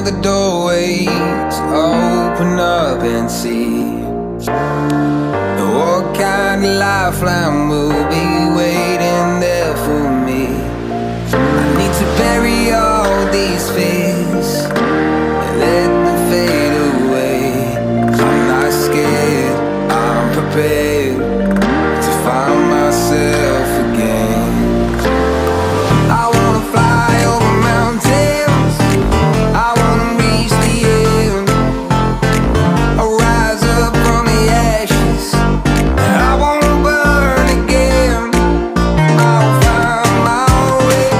of the doorways open up and see what kind of lifeline will be waiting there for me. I need to bury all these fears and let them fade away. I'm not scared, I'm prepared to find myself again. I wanna fly over mountains, I wanna reach the end, I'll rise up from the ashes, and I wanna burn again. I'll find my way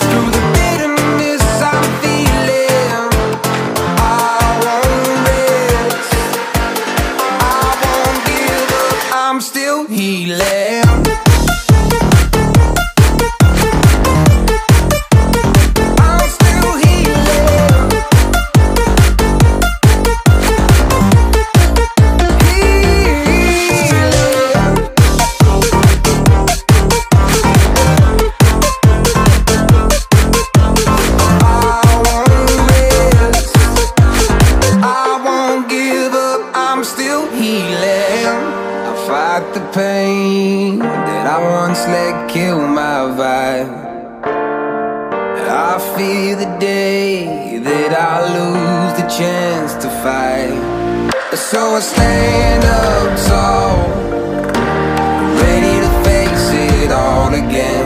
through the bitterness I'm feeling. I won't rest, I won't give up, I'm still healing. Fight the pain that I once let kill my vibe. I fear the day that I lose the chance to fight. So I stand up tall, ready to face it all again.